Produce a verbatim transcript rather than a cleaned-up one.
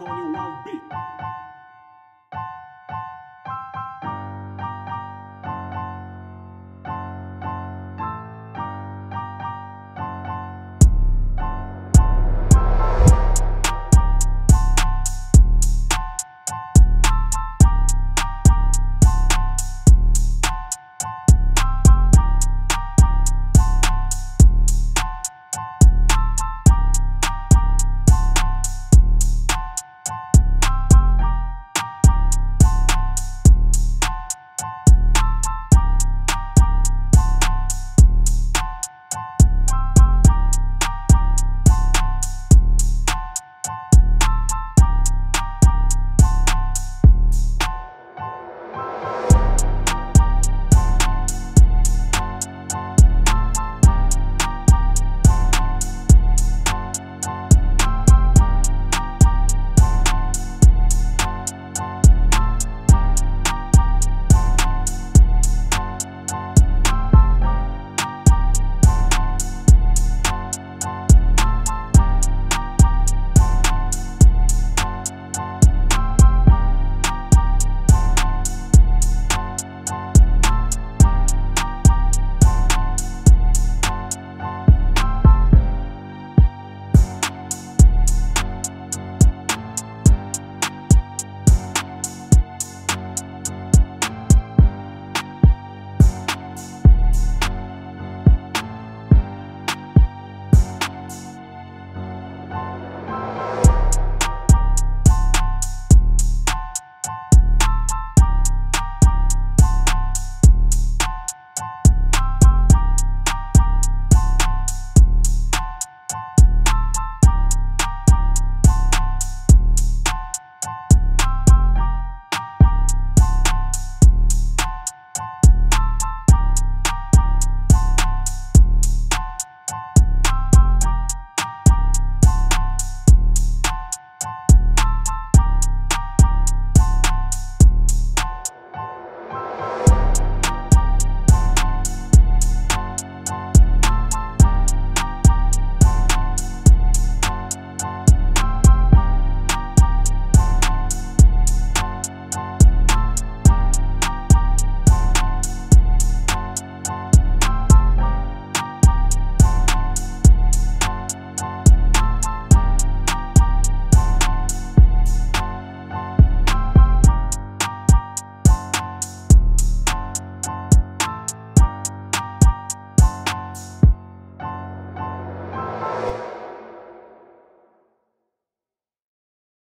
twenty-one B.